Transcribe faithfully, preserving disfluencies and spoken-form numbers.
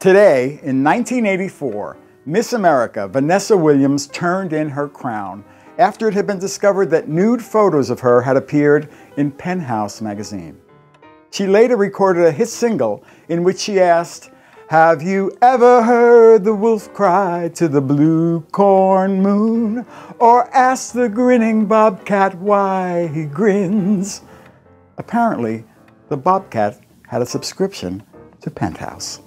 Today, in nineteen eighty-four, Miss America Vanessa Williams turned in her crown after it had been discovered that nude photos of her had appeared in Penthouse magazine. She later recorded a hit single in which she asked, "Have you ever heard the wolf cry to the blue corn moon? Or asked the grinning bobcat why he grins?" Apparently, the bobcat had a subscription to Penthouse.